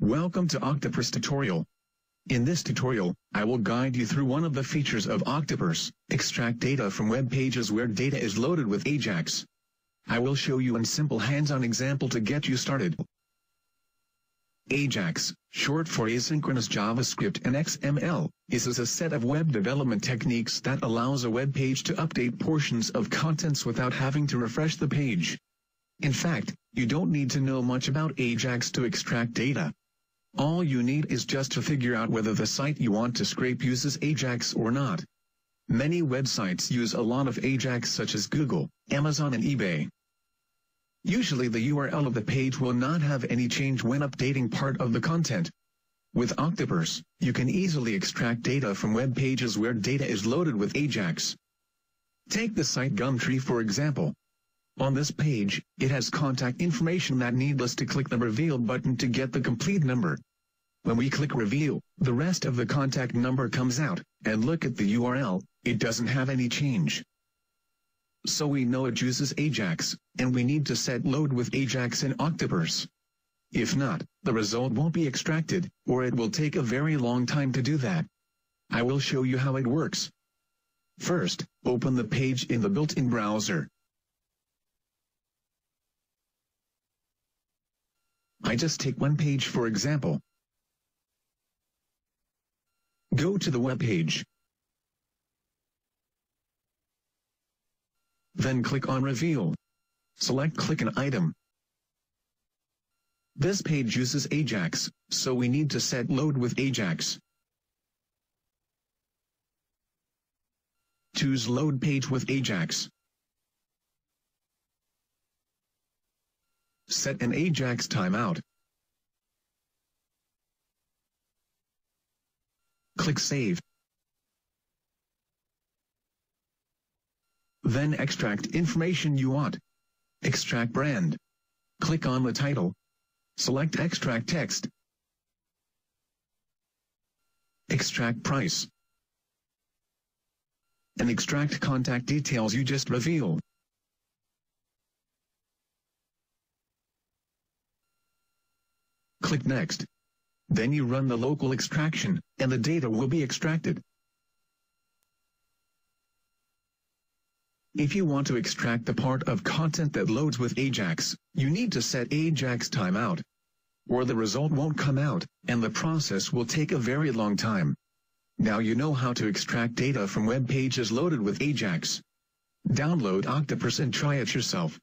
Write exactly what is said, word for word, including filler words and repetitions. Welcome to Octoparse tutorial. In this tutorial, I will guide you through one of the features of Octoparse, extract data from web pages where data is loaded with Ajax. I will show you a simple hands-on example to get you started. Ajax, short for Asynchronous JavaScript and X M L, is a set of web development techniques that allows a web page to update portions of contents without having to refresh the page. In fact, you don't need to know much about Ajax to extract data. All you need is just to figure out whether the site you want to scrape uses Ajax or not. Many websites use a lot of Ajax, such as Google, Amazon and eBay. Usually the U R L of the page will not have any change when updating part of the content. With Octoparse, you can easily extract data from web pages where data is loaded with Ajax. Take the site Gumtree for example. On this page, it has contact information that needs us to click the reveal button to get the complete number. When we click reveal, the rest of the contact number comes out, and look at the U R L, it doesn't have any change. So we know it uses Ajax, and we need to set load with Ajax in Octoparse. If not, the result won't be extracted, or it will take a very long time to do that. I will show you how it works. First, open the page in the built-in browser. I just take one page for example. Go to the web page. Then click on Reveal. Select Click an Item. This page uses Ajax, so we need to set Load with Ajax. Choose Load Page with Ajax. Set an Ajax timeout. Click Save. Then extract information you want. Extract brand. Click on the title. Select extract text. Extract price. And extract contact details you just revealed. Click Next. Then you run the local extraction, and the data will be extracted. If you want to extract the part of content that loads with Ajax, you need to set Ajax timeout, or the result won't come out, and the process will take a very long time. Now you know how to extract data from web pages loaded with Ajax. Download Octoparse and try it yourself.